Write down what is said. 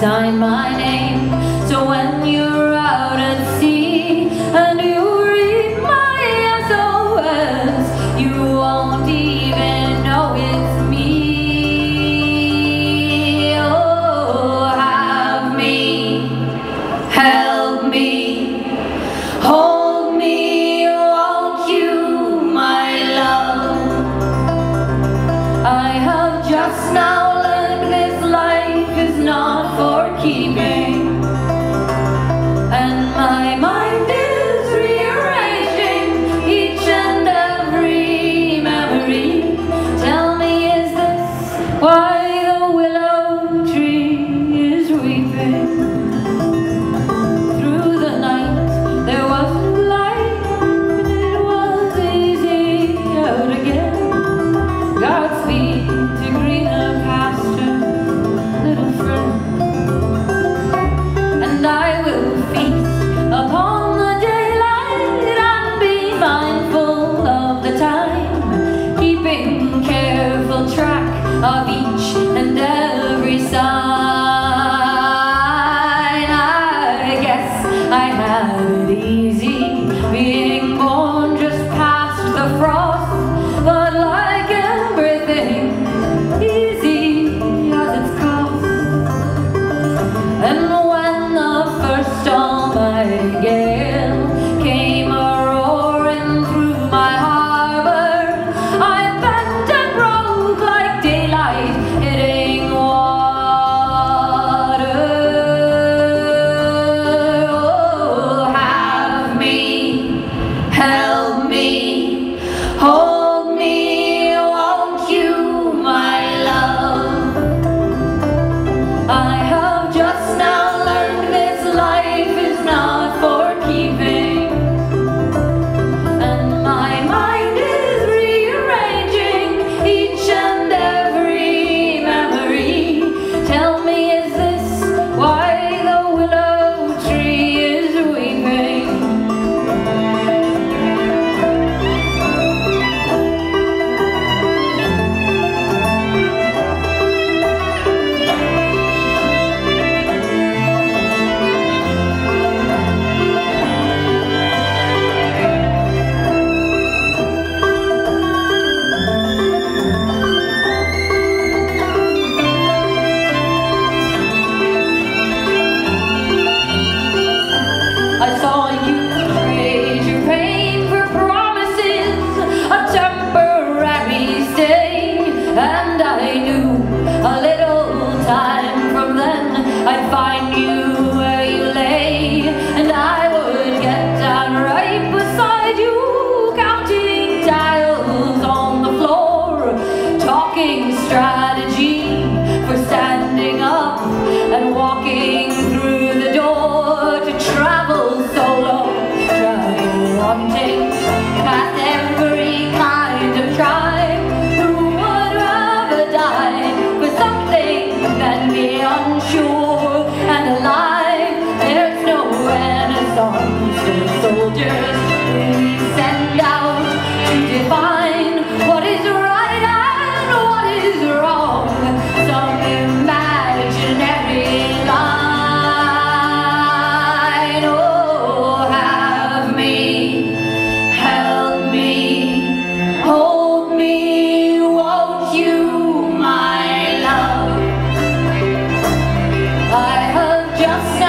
sign my name. So when you're out at sea and you read my SOS, you won't even know it's me. Oh, have me, help me, hold me, won't you, my love? I have just now keeping, and my mind is rearranging each and every memory. Tell me, is this why the willow tree is weeping? Through the night there wasn't light, and it was easy out again. Godspeed to greener pasture, little friend. Of each and every sign, I guess I have it easy, being born just past the frost. But like everything, easy as it's cost. And when the first storm I gave came a-roaring through my heart, hold me, won't you, my love? I have just now learned this life is not for keeping, and my mind is rearranging each and every memory. Tell me, is this why the willow tree is weeping? And I knew a little time from then I'd find you where you lay, and I would get down right beside you, counting tiles on the floor, talking strategy for standing up and walking through the door, to travel solo, trying, wanting past every kind of trial. Unsure and alive, there's no renaissance for soldiers. We send out to define what is right and what is wrong, some imaginary line. Oh, have me, help me, hold me, won't you, my love? I have just